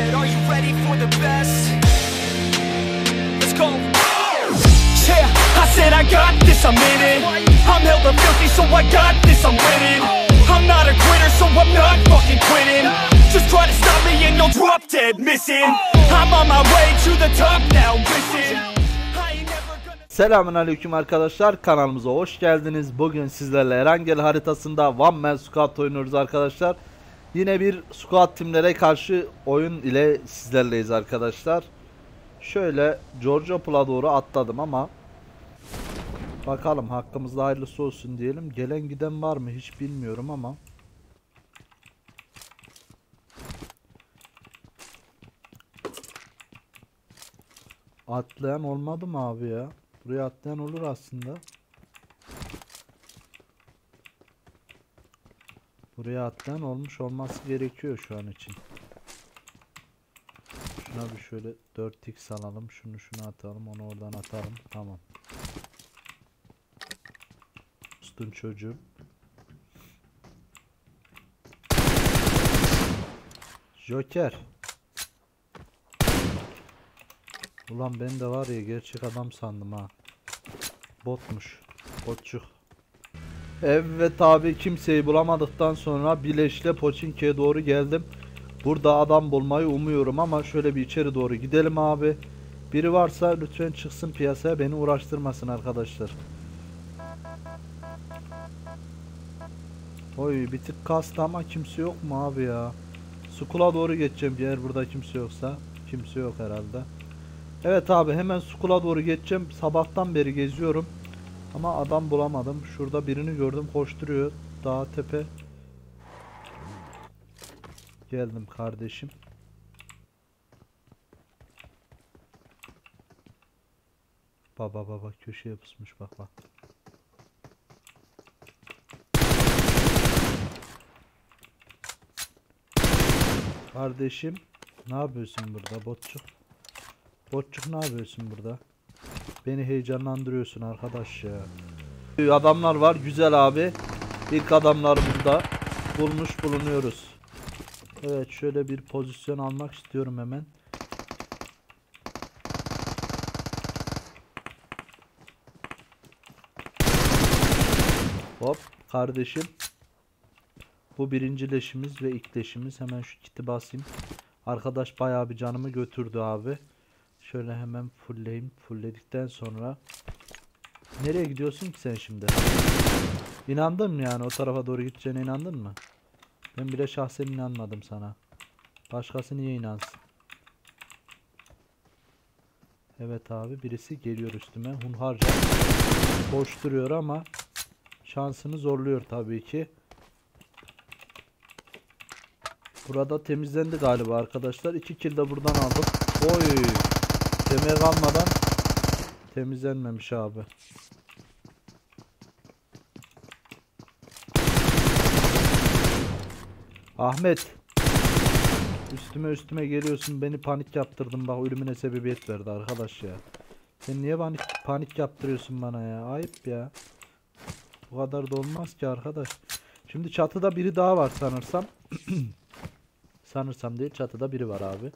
said, are you ready for the best? Let's go. Yeah, I said I got this, I'm in it. I'm hella filthy, so I got this, I'm winning. I'm not a quitter, so I'm not fucking quitting. Just try to stop me and you'll drop dead missing. I'm on my way to the top now, listen. Selamünaleyküm arkadaşlar, kanalımıza hoş geldiniz. Bugün sizlerle Erangel haritasında One Man Squad oynuyoruz arkadaşlar. Yine bir squad timlere karşı oyun ile sizlerleyiz arkadaşlar. Şöyle Georgia Pula doğru atladım ama bakalım, hakkımızda hayırlısı olsun diyelim. Gelen giden var mı hiç bilmiyorum ama atlayan olmadı mı abi ya? Buraya atlayan olur aslında. Buraya atlayan olmuş olması gerekiyor şu an için. Şuna bir şöyle 4x alalım. Şunu atalım. Onu oradan atalım. Tamam. Üstün çocuğum. Joker. Ulan ben de var ya, gerçek adam sandım ha. Botmuş. Botçuk. Evet abi, kimseyi bulamadıktan sonra Bileş'le Poçinki'ye doğru geldim. Burada adam bulmayı umuyorum ama şöyle bir içeri doğru gidelim abi. Biri varsa lütfen çıksın piyasaya, beni uğraştırmasın arkadaşlar. Oy, bir tık kastı ama kimse yok mu abi ya? Sukula doğru geçeceğim eğer burada kimse yoksa. Kimse yok herhalde. Evet abi, hemen Sukula doğru geçeceğim. Sabahtan beri geziyorum ama adam bulamadım. Şurada birini gördüm, koşturuyor. Dağ tepe. Geldim kardeşim. Baba köşeye pusmuş, bak. Kardeşim ne yapıyorsun burada botçuk? Botçuk ne yapıyorsun burada? Beni heyecanlandırıyorsun arkadaş ya. Adamlar var, güzel abi. İlk adamlar burada. Bulmuş bulunuyoruz. Evet, şöyle bir pozisyon almak istiyorum hemen. Hop kardeşim. Bu birinci leşimiz ve ilk leşimiz. Hemen şu kiti basayım. Arkadaş bayağı bir canımı götürdü abi. Şöyle hemen fullleyeyim. Fullledikten sonra nereye gidiyorsun ki sen şimdi? İnandın mı yani, o tarafa doğru gideceğine inandın mı? Ben bile şahsen inanmadım sana. Başkası niye inansın? Evet abi, birisi geliyor üstüme. Hunharca koşturuyor ama şansını zorluyor tabii ki. Burada temizlendi galiba arkadaşlar. 2 kill de buradan aldık. Oy! Demeye kalmadan temizlenmemiş abi. Ahmet, üstüme geliyorsun, beni panik yaptırdın, bak ölümüne sebebiyet verdi arkadaş ya. Sen niye panik yaptırıyorsun bana ya, ayıp ya. Bu kadar da olmaz ki arkadaş. Şimdi çatıda biri daha var sanırsam. Sanırsam değil, çatıda biri var abi.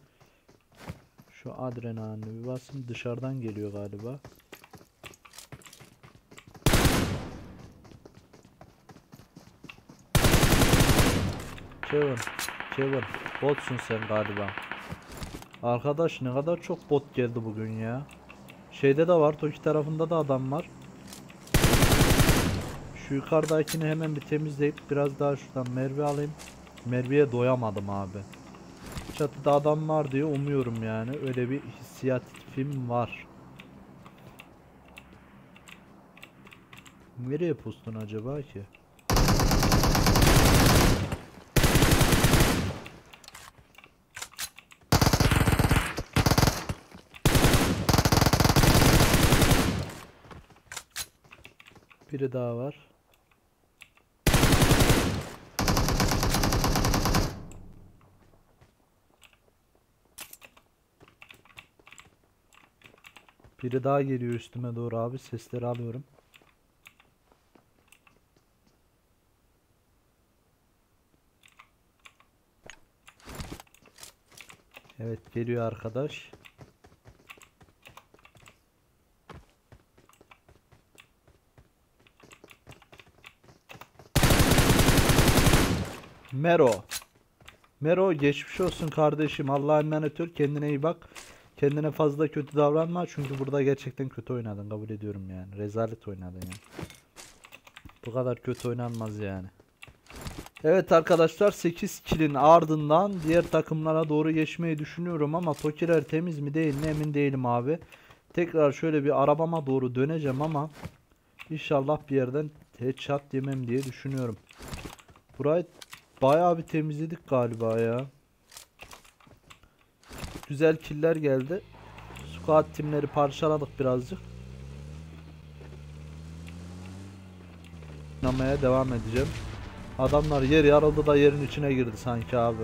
Şu adrenalini bir basın, dışarıdan geliyor galiba. Kevin, botsun sen galiba. Arkadaş ne kadar çok bot geldi bugün ya. Şeyde de var, Toki tarafında da adam var. Şu yukarıdakini hemen bir temizleyip biraz daha şuradan mermi alayım. Mermiye doyamadım abi. Çatıda adam var diye umuyorum yani. Öyle bir hissiyat film var. Nereye postun acaba ki? Biri daha var. Biri daha geliyor üstüme doğru abi. Sesleri alıyorum. Evet, geliyor arkadaş. Mero. Mero, geçmiş olsun kardeşim. Allah'a emanet ol. Kendine iyi bak. Kendine fazla kötü davranma. Çünkü burada gerçekten kötü oynadın. Kabul ediyorum yani. Rezalet oynadın yani. Bu kadar kötü oynanmaz yani. Evet arkadaşlar, 8 kill'in ardından diğer takımlara doğru geçmeyi düşünüyorum ama Tokiler temiz mi değil mi emin değilim abi. Tekrar şöyle bir arabama doğru döneceğim ama inşallah bir yerden headshot yemem diye düşünüyorum. Burayı bayağı bir temizledik galiba ya. Güzel killer geldi. Squad timleri parçaladık birazcık. Oynamaya devam edeceğim. Adamlar yer yarıldı da yerin içine girdi sanki abi.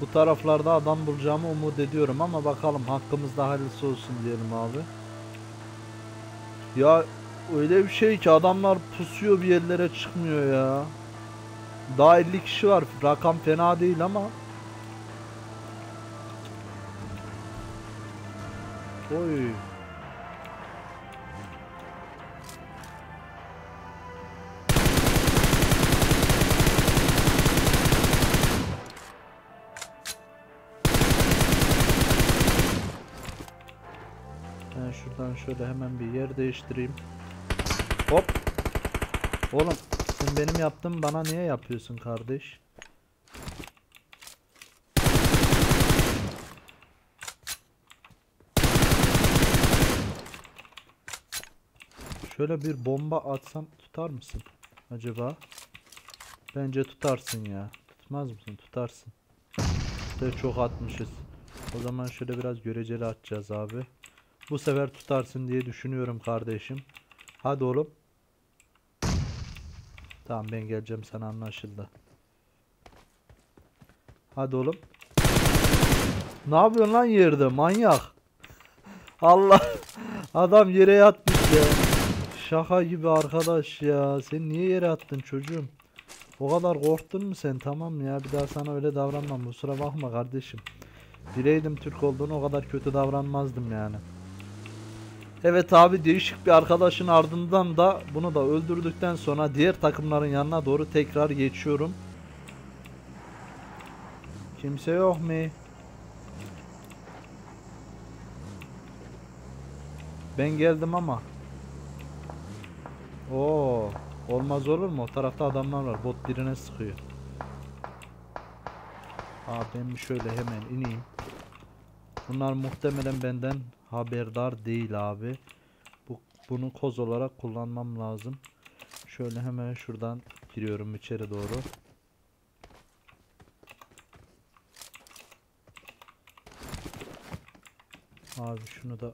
Bu taraflarda adam bulacağımı umut ediyorum ama bakalım, hakkımızda hayırlısı olsun diyelim abi. Ya öyle bir şey ki adamlar pusuyor, bir yerlere çıkmıyor ya. Daha 50 kişi var, rakam fena değil ama. Oy. Ben şuradan şöyle hemen bir yer değiştireyim. Hop. Oğlum sen benim yaptığımı bana niye yapıyorsun kardeş? Şöyle bir bomba atsam tutar mısın acaba? Bence tutarsın ya. Tutmaz mısın? Tutarsın. İşte çok atmışız. O zaman şöyle biraz göreceli atacağız abi. Bu sefer tutarsın diye düşünüyorum kardeşim. Hadi oğlum. Tamam, ben geleceğim sana, anlaşıldı. Hadi oğlum. Ne yapıyorsun lan yerde manyak? Allah. Adam yere yatmış ya. Şaka gibi arkadaş ya. Sen niye yere attın çocuğum? O kadar korktun mu sen? Tamam ya, bir daha sana öyle davranmam. Kusura bakma kardeşim. Bileydim Türk olduğunu, o kadar kötü davranmazdım yani. Evet abi, değişik bir arkadaşın ardından da bunu da öldürdükten sonra diğer takımların yanına doğru tekrar geçiyorum. Kimse yok mu? Ben geldim ama. Oo, olmaz olur mu? O tarafta adamlar var. Bot birine sıkıyor. Aa, ben şöyle hemen ineyim. Bunlar muhtemelen benden haberdar değil abi. Bunu koz olarak kullanmam lazım. Şöyle hemen şuradan giriyorum içeri doğru. Abi şunu da...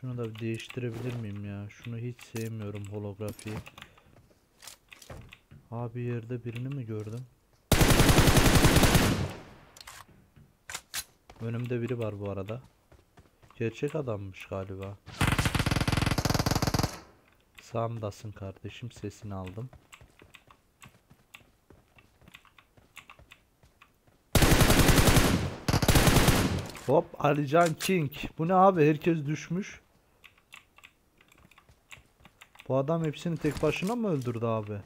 Şunu da değiştirebilir miyim ya? Şunu hiç sevmiyorum, holografiyi. Abi yerde birini mi gördüm? Önümde biri var bu arada. Gerçek adammış galiba. Sağımdasın kardeşim, sesini aldım. Hop, Alican King. Bu ne abi? Herkes düşmüş. Bu adam hepsini tek başına mı öldürdü abi?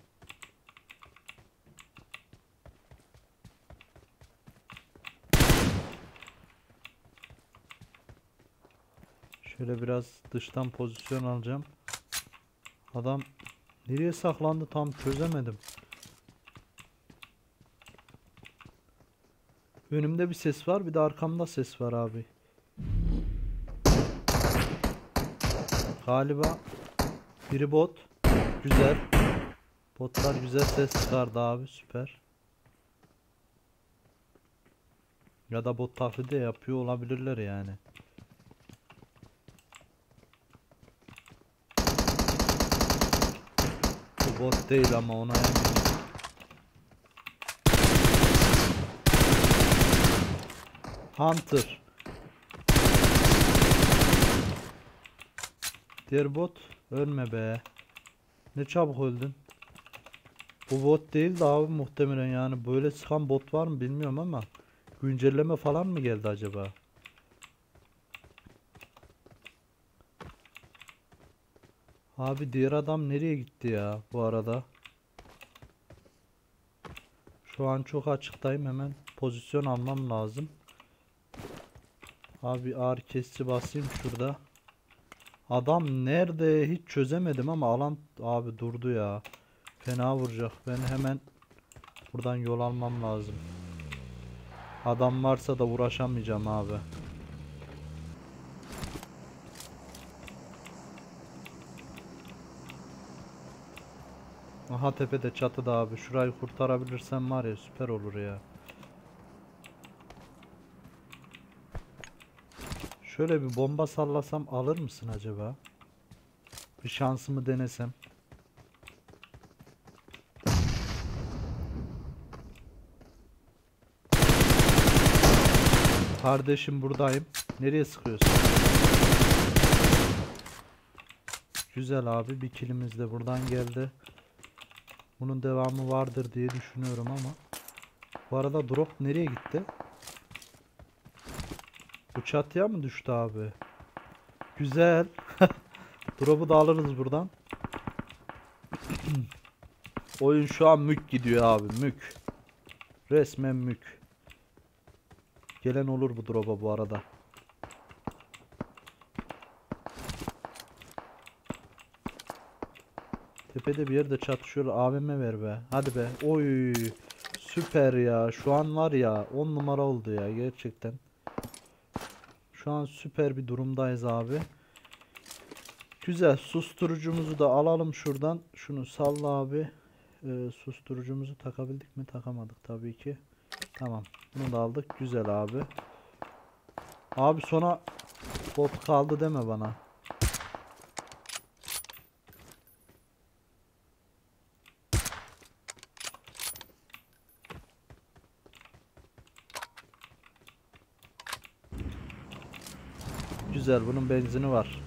Şöyle biraz dıştan pozisyon alacağım. Adam nereye saklandı tam çözemedim. Önümde bir ses var, bir de arkamda ses var abi. Galiba... Biri bot. Güzel. Botlar güzel ses çıkardı abi, süper. Ya da bot taklidi yapıyor olabilirler yani. Bu bot değil ama ona eminim. Hunter. Diğer bot. Ölme be. Ne çabuk öldün. Bu bot değil de abi muhtemelen, yani böyle sıkan bot var mı bilmiyorum ama güncelleme falan mı geldi acaba? Abi diğer adam nereye gitti ya bu arada? Şu an çok açıktayım, hemen pozisyon almam lazım. Abi ağır kesici basayım şurada. Adam nerede hiç çözemedim ama alan abi durdu ya. Fena vuracak. Ben hemen buradan yol almam lazım. Adam varsa da uğraşamayacağım abi. Aha tepede, çatıda abi. Şurayı kurtarabilirsem var ya süper olur ya. Şöyle bir bomba sallasam alır mısın acaba? Bir şansımı denesem. Kardeşim buradayım. Nereye sıkıyorsun? Güzel abi, bir kilimiz de buradan geldi. Bunun devamı vardır diye düşünüyorum ama. Bu arada drop nereye gitti? Bu çatıya mı düştü abi? Güzel. Drop'u da alırız buradan. Oyun şu an mük gidiyor abi, mük. Resmen mük. Gelen olur bu drop'a bu arada. Tepede bir yerde çatışıyor. AWM ver be. Hadi be. Oy. Süper ya. Şu an var ya 10 numara oldu ya gerçekten. Şu an süper bir durumdayız abi. Güzel. Susturucumuzu da alalım şuradan. Şunu salla abi. Susturucumuzu takabildik mi? Takamadık tabii ki. Tamam. Bunu da aldık. Güzel abi. Abi sona bot kaldı deme bana. Güzel, bunun benzini var.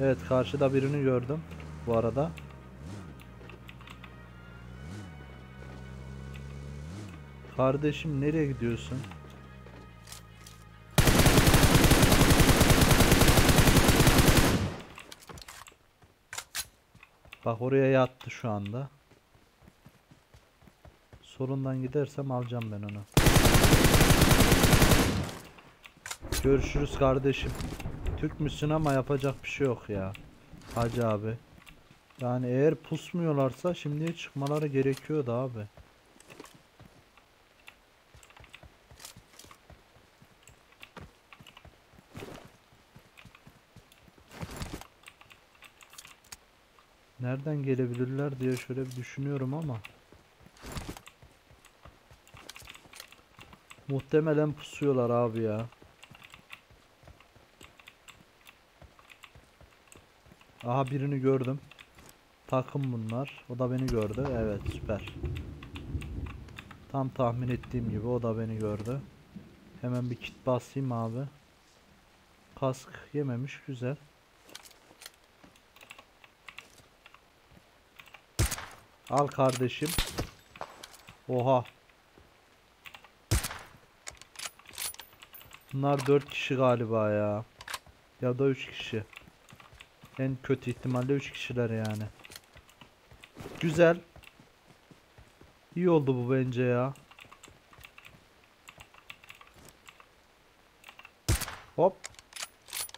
Evet, karşıda birini gördüm bu arada. Kardeşim nereye gidiyorsun? Bak oraya yattı şu anda. Solundan gidersem alacağım ben onu. Görüşürüz kardeşim. Türk müsün ama yapacak bir şey yok ya hacı abi. Yani eğer pusmuyorlarsa şimdiye çıkmaları gerekiyordu abi. Nereden gelebilirler diye şöyle bir düşünüyorum ama muhtemelen pusuyorlar abi ya. Aha birini gördüm. Takım bunlar. O da beni gördü. Evet süper. Tam tahmin ettiğim gibi o da beni gördü. Hemen bir kit basayım abi. Kask yememiş, güzel. Al kardeşim. Oha. Bunlar 4 kişi galiba ya. Ya da 3 kişi. En kötü ihtimalle 3 kişiler yani. Güzel. İyi oldu bu bence ya. Hop.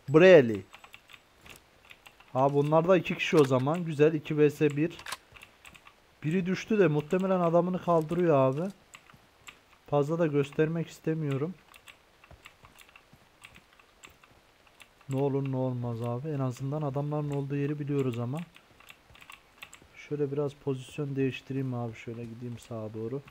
Breli. Abi bunlar da 2 kişi o zaman. Güzel. 2 vs 1. Biri düştü de muhtemelen adamını kaldırıyor abi. Fazla da göstermek istemiyorum. Ne olur ne olmaz abi. En azından adamların olduğu yeri biliyoruz ama. Şöyle biraz pozisyon değiştireyim abi. Şöyle gideyim sağa doğru.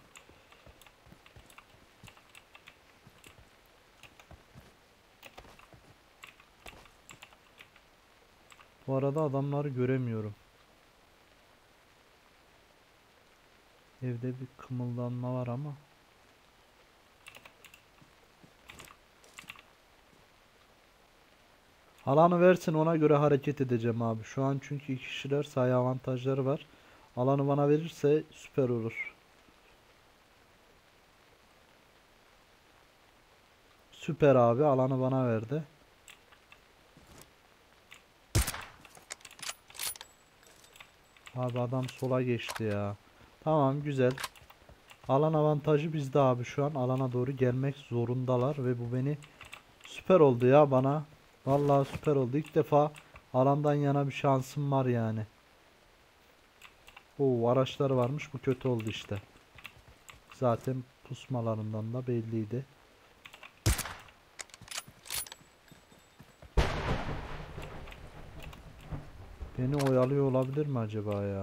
Bu arada adamları göremiyorum. Evde bir kımıldanma var ama. Alanı versin, ona göre hareket edeceğim abi. Şu an çünkü iki kişiler, sayı avantajları var. Alanı bana verirse süper olur. Süper abi, alanı bana verdi. Abi adam sola geçti ya. Tamam, güzel. Alan avantajı bizde abi şu an. Alana doğru gelmek zorundalar ve bu beni süper oldu ya bana. Vallahi süper oldu. İlk defa alandan yana bir şansım var yani. Oo, araçlar varmış. Bu kötü oldu işte. Zaten pusmalarından da belliydi. Beni oyalıyor olabilir mi acaba ya?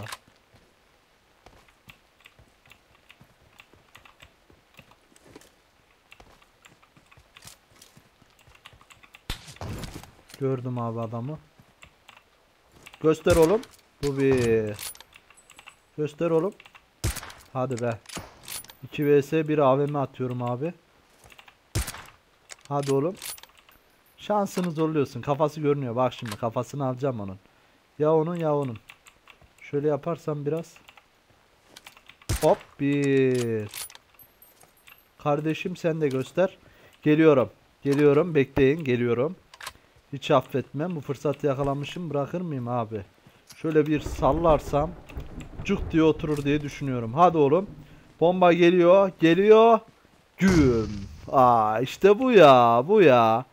Gördüm abi adamı. Göster oğlum. Bu bir. Göster oğlum. Hadi be. 2 vs 1 AWM atıyorum abi. Hadi oğlum. Şansını zorluyorsun. Kafası görünüyor. Bak şimdi kafasını alacağım onun. Ya onun ya onun. Şöyle yaparsam biraz. Hop bir. Kardeşim sen de göster. Geliyorum. Geliyorum. Bekleyin. Geliyorum. Hiç affetmem. Bu fırsatı yakalamışım. Bırakır mıyım abi? Şöyle bir sallarsam cuk diye oturur diye düşünüyorum. Hadi oğlum. Bomba geliyor. Geliyor. Güm. Aa, işte bu ya. Bu ya.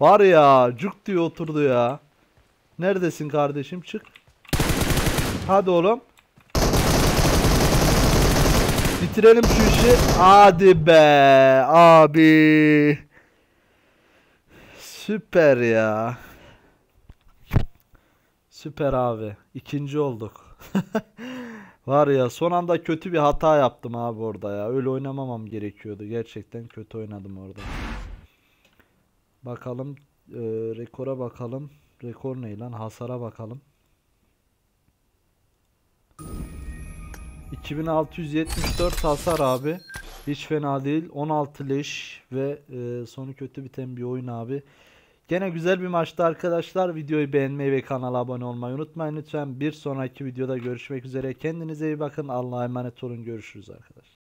Var ya. Cuk diye oturdu ya. Neredesin kardeşim? Çık. Hadi oğlum. Bitirelim şu işi. Hadi be. Abi. Süper ya. Süper abi. 2. olduk. Var ya, son anda kötü bir hata yaptım abi orada ya. Öyle oynamamam gerekiyordu. Gerçekten kötü oynadım orada. Bakalım. Rekora bakalım. Rekor ne lan? Hasara bakalım. 2674 hasar abi. Hiç fena değil. 16 leş ve sonu kötü biten bir oyun abi. Gene güzel bir maçtı arkadaşlar. Videoyu beğenmeyi ve kanala abone olmayı unutmayın lütfen. Bir sonraki videoda görüşmek üzere. Kendinize iyi bakın. Allah'a emanet olun. Görüşürüz arkadaşlar.